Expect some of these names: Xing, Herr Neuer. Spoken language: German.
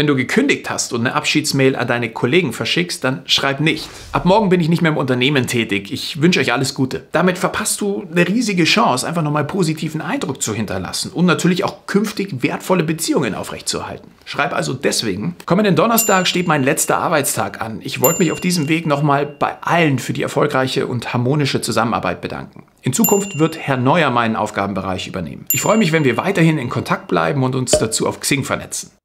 Wenn du gekündigt hast und eine Abschiedsmail an deine Kollegen verschickst, dann schreib nicht: Ab morgen bin ich nicht mehr im Unternehmen tätig. Ich wünsche euch alles Gute. Damit verpasst du eine riesige Chance, einfach nochmal positiven Eindruck zu hinterlassen und natürlich auch künftig wertvolle Beziehungen aufrechtzuerhalten. Schreib also deswegen: Kommenden Donnerstag steht mein letzter Arbeitstag an. Ich wollte mich auf diesem Weg nochmal bei allen für die erfolgreiche und harmonische Zusammenarbeit bedanken. In Zukunft wird Herr Neuer meinen Aufgabenbereich übernehmen. Ich freue mich, wenn wir weiterhin in Kontakt bleiben und uns dazu auf Xing vernetzen.